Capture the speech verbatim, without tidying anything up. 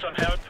some help.